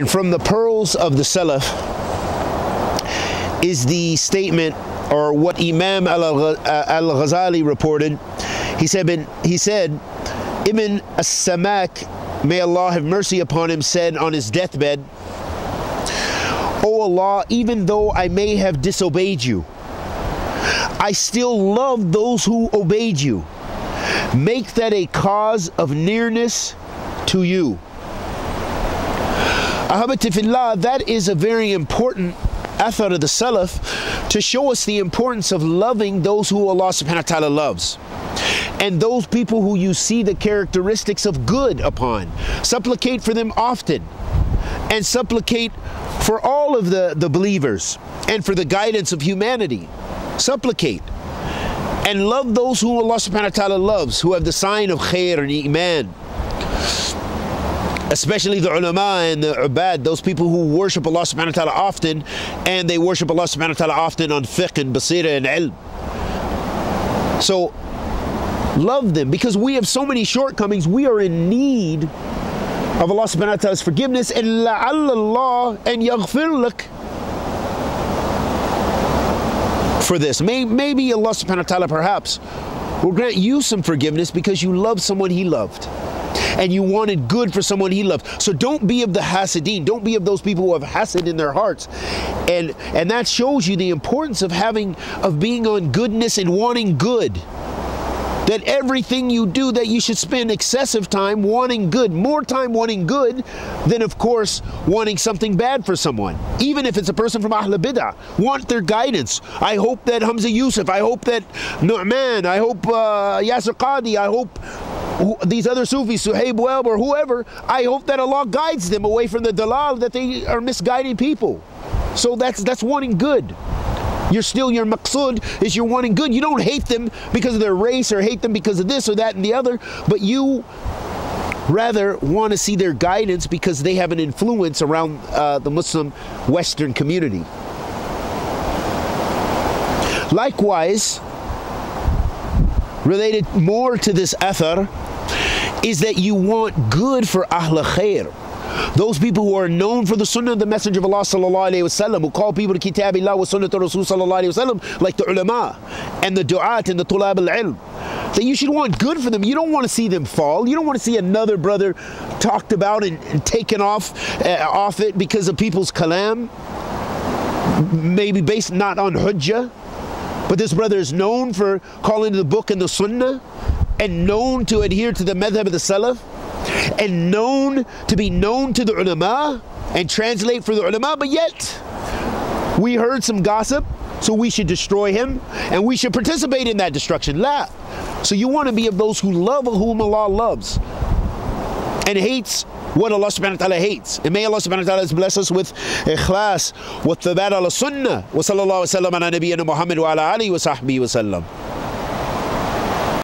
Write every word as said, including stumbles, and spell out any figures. And from the pearls of the Salaf is the statement, or what Imam al-Ghazali reported. He said, he said, Ibn as-Samaq, may Allah have mercy upon him, said on his deathbed, "O Allah, even though I may have disobeyed you, I still love those who obeyed you. Make that a cause of nearness to you." Ahabatifillah, that is a very important athar of the Salaf to show us the importance of loving those who Allah subhanahu wa ta'ala loves, and those people who you see the characteristics of good upon. Supplicate for them often, and supplicate for all of the, the believers and for the guidance of humanity. Supplicate and love those who Allah subhanahu wa ta'ala loves, who have the sign of khair and iman, especially the ulama and the ubad, those people who worship Allah subhanahu wa ta'ala often, and they worship Allah subhanahu wa ta'ala often on fiqh and basira and ilm. So love them, because we have so many shortcomings. We are in need of Allah subhanahu wa ta'ala's forgiveness, and la'alla Allah and yaghfir lak for this. Maybe Allah subhanahu wa ta'ala perhaps will grant you some forgiveness because you loved someone He loved, and you wanted good for someone He loved. So don't be of the hasideen. Don't be of those people who have hasid in their hearts. And and that shows you the importance of having, of being on goodness and wanting good. That everything you do, that you should spend excessive time wanting good, more time wanting good than, of course, wanting something bad for someone. Even if it's a person from Ahl al-Bid'ah, want their guidance. I hope that Hamza Yusuf, I hope that Nu'man, I hope uh, Yasir Qadi, I hope these other Sufis, Suhaib Web or whoever, I hope that Allah guides them away from the dalal, that they are misguiding people. So that's, that's wanting good. You're still, your maqsood is you're wanting good. You don't hate them because of their race, or hate them because of this or that and the other, but you rather want to see their guidance because they have an influence around uh, the Muslim Western community. Likewise, related more to this athar, is that you want good for Ahl Khair, those people who are known for the Sunnah of the Messenger of Allah sallallahu alaihi wasallam, who call people to Kitabillah wa Sunnah to Rasul sallallahu alaihi wasallam, like the ulama and the du'at and the tulab al-ilm. That you should want good for them. You don't want to see them fall. You don't want to see another brother talked about and, and taken off uh, off it because of people's kalam, maybe based not on hujjah, but this brother is known for calling to the book and the Sunnah, and known to adhere to the madhab of the Salaf, and known to be known to the ulama and translate for the ulama, but yet we heard some gossip, so we should destroy him and we should participate in that destruction. La. So you want to be of those who love whom Allah loves and hates what Allah subhanahu wa ta'ala hates. And may Allah subhanahu wa ta'ala bless us with ikhlas, with thabat ala sunnah, wa sallallahu wa sallam ala nabiyyina Muhammad wa ala alihi wa sahbihi wa sallam.